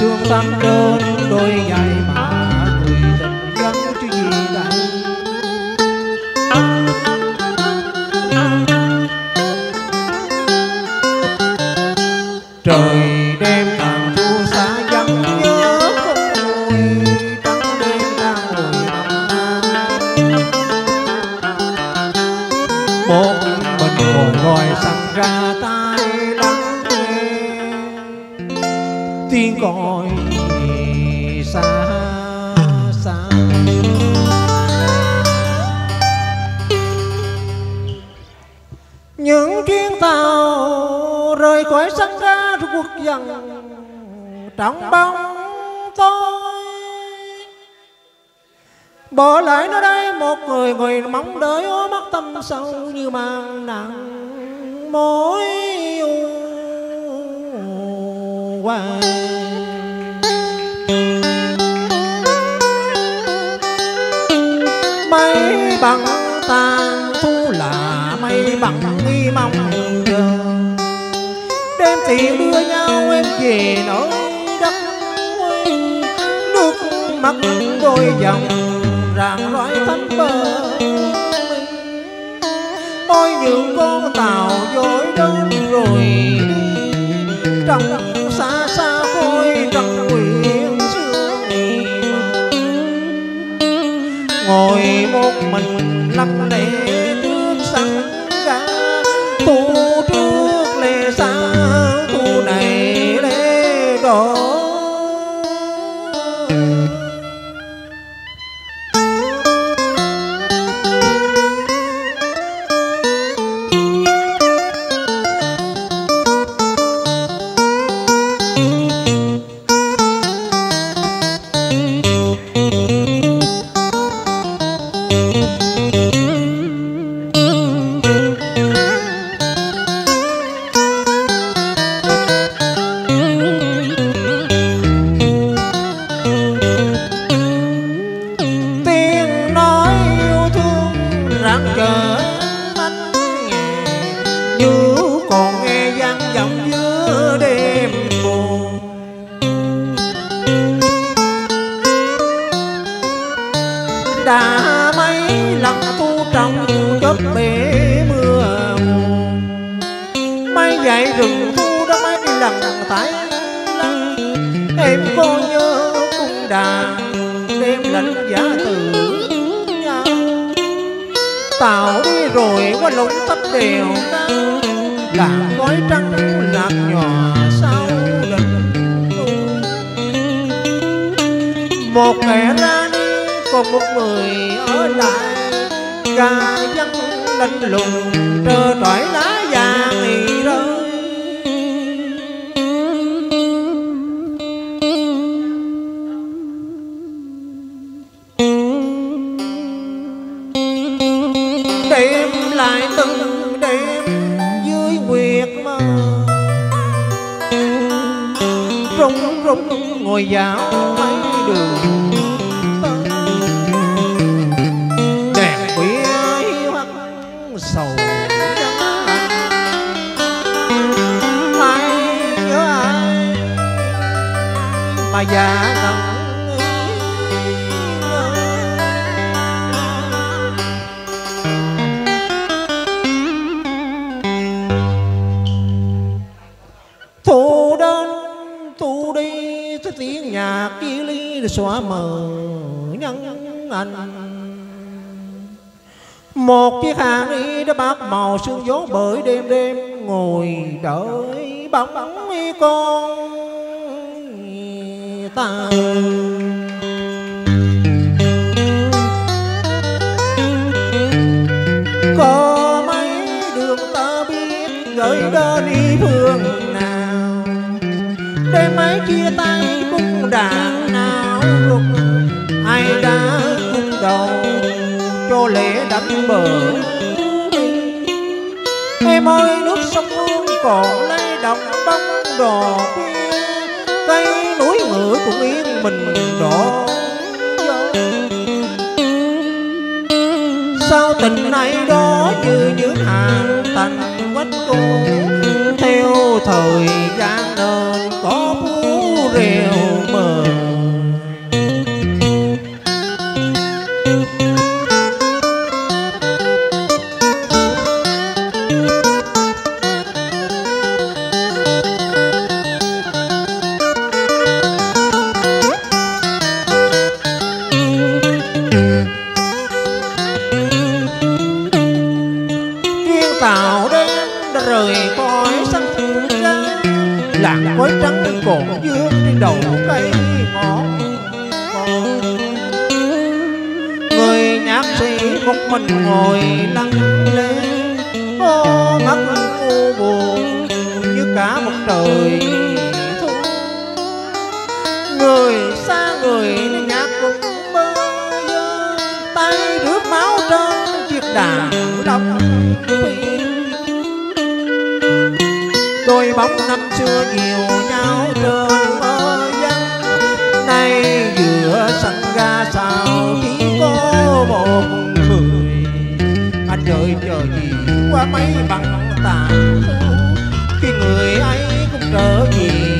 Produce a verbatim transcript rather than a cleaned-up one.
xương tan trơn đôi ngày mà người tình vẫn chứ gì đây. Trời đêm càng thu xa vẫn nhớ không vui, trắng đêm đang ngồi một mình còn ngồi sẵn ra tay lắng nghe tiếng gọi xa xa. Những chuyến tàu rời khỏi sân ga rồi quốc dần trong bóng tối, bỏ lại nó đây một người người mong đợi ôm mắt tâm sâu như mang nặng mối hoài. Mây bằng tàn thu là mây bằng nghi mong chờ, đêm tiệc đưa nhau em về nỗi đất quê, nước mắt đôi dòng rạng rõi thấm bờ. Ôi những con tàu dối đơn rồi đi trong xa xa khôi trăng quyện sương, ngồi một mình lặng lẽ trước sân ga tu trước lệ xa tu này lệ đó. Đã mấy lần thu trong chớp bể mưa, mấy dãy rừng thu đã mấy lần tái lăng. Em có nhớ cung đàn đêm lạnh giá từ nhau, tàu đi rồi qua lũng tấp đều cao, làng khói trắng lạc nhỏ sau lưng. Một kẻ ra đi còn một người ở lại, gà dân lạnh lùng trơ trọi lá già nghỉ rơi. Đêm lại từng đêm dưới nguyệt mơ, rung rung ngồi dạo mấy đường mà già nằm thu đến tu đi cái tiếng nhạc kia ly xóa mờ nhân anh. Một chiếc hàng đi đã bạc màu sương gió bởi đêm đêm ngồi đợi bóng bóng con ta. Có mấy đường ta biết gửi đó đi phương nào, để mấy chia tay cung đàn nào lúc ai đã cung đầu cho lễ đắm bờ. Em ơi nước sông Hương còn lấy đồng bóng đò quê, cây núi ngựa cũng yên mình đỏ. Sao tình này đó như những hàng tành quách cô, theo thời gian nên có phú rêu. đầu cây ngõ. Người nhạc sĩ một mình ngồi lặng lẽ, ô mắt u buồn như cả một đời thu. Người xa người nhạc cũng mơ dơ, tay rước máu trên chiếc đà đông. Đôi bóng năm xưa nhiều nhau trên mơ giăng, nay giữa sân ga sao chỉ có một người. Anh đợi chờ gì qua mấy bằng tàn, khi người ấy cũng trở về.